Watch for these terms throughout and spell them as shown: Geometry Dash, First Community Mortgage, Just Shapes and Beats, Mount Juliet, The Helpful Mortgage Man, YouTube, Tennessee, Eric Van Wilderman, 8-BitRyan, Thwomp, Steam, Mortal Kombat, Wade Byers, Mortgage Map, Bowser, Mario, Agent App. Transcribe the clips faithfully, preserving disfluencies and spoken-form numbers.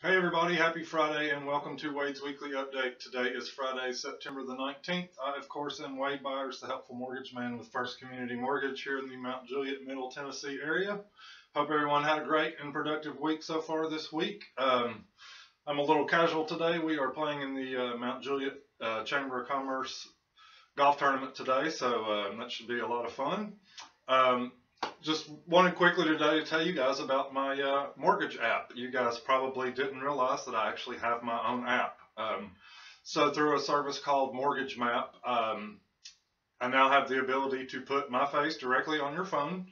Hey everybody, happy Friday and welcome to Wade's Weekly Update. Today is Friday, September the nineteenth. I, of course, am Wade Byers, the helpful mortgage man with First Community Mortgage here in the Mount Juliet, Middle Tennessee area. Hope everyone had a great and productive week so far this week. Um, I'm a little casual today. We are playing in the uh, Mount Juliet uh, Chamber of Commerce golf tournament today, so um, that should be a lot of fun. Um, Just wanted quickly today to tell you guys about my uh, mortgage app. You guys probably didn't realize that I actually have my own app. Um, so through a service called Mortgage Map, um, I now have the ability to put my face directly on your phone,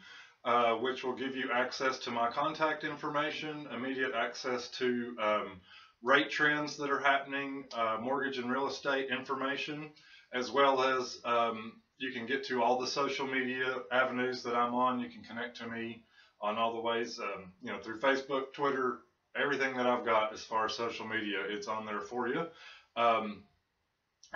uh, which will give you access to my contact information, immediate access to um, rate trends that are happening, uh, mortgage and real estate information, as well as um, you can get to all the social media avenues that I'm on. You can connect to me on all the ways, um, you know, through Facebook, Twitter, everything that I've got as far as social media, it's on there for you. Um,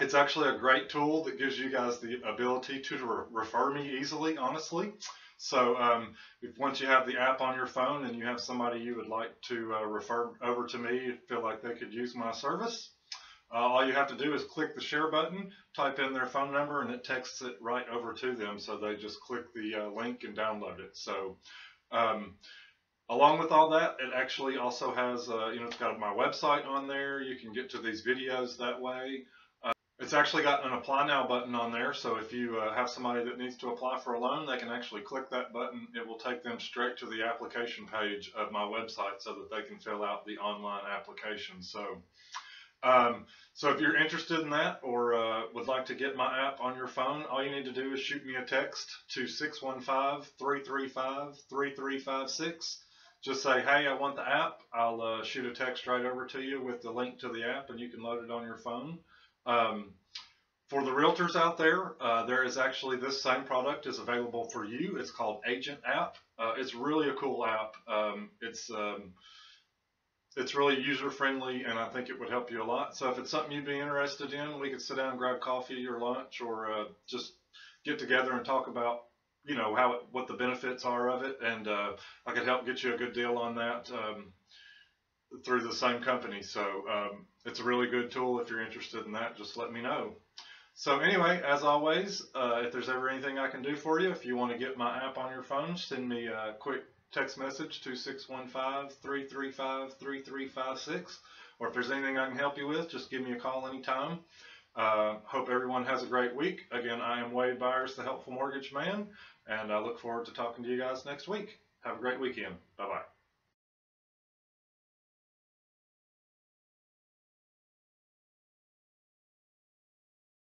it's actually a great tool that gives you guys the ability to re refer me easily, honestly. So um, if once you have the app on your phone and you have somebody you would like to uh, refer over to me, feel like they could use my service, Uh, all you have to do is click the share button, type in their phone number, and it texts it right over to them. So they just click the uh, link and download it. So um, along with all that, it actually also has, uh, you know, it's got my website on there. You can get to these videos that way. Uh, it's actually got an apply now button on there. So if you uh, have somebody that needs to apply for a loan, they can actually click that button. It will take them straight to the application page of my website so that they can fill out the online application. So. Um, so if you're interested in that or uh, would like to get my app on your phone, all you need to do is shoot me a text to six one five, three three five, three three five six. Just say, hey, I want the app. I'll uh, shoot a text right over to you with the link to the app, and you can load it on your phone. Um, for the realtors out there, uh, there is actually this same product is available for you. It's called Agent App. Uh, it's really a cool app. Um, it's... Um, It's really user-friendly, and I think it would help you a lot. So if it's something you'd be interested in, we could sit down and grab coffee or lunch or uh, just get together and talk about, you know, how it, what the benefits are of it. And uh, I could help get you a good deal on that um, through the same company. So um, it's a really good tool. If you're interested in that, just let me know. So anyway, as always, uh, if there's ever anything I can do for you, if you want to get my app on your phone, send me a quick text message to six one five, three three five, three three five six, or if there's anything I can help you with, just give me a call anytime. Uh, hope everyone has a great week. Again, I am Wade Byers, the helpful mortgage man, and I look forward to talking to you guys next week. Have a great weekend. Bye-bye.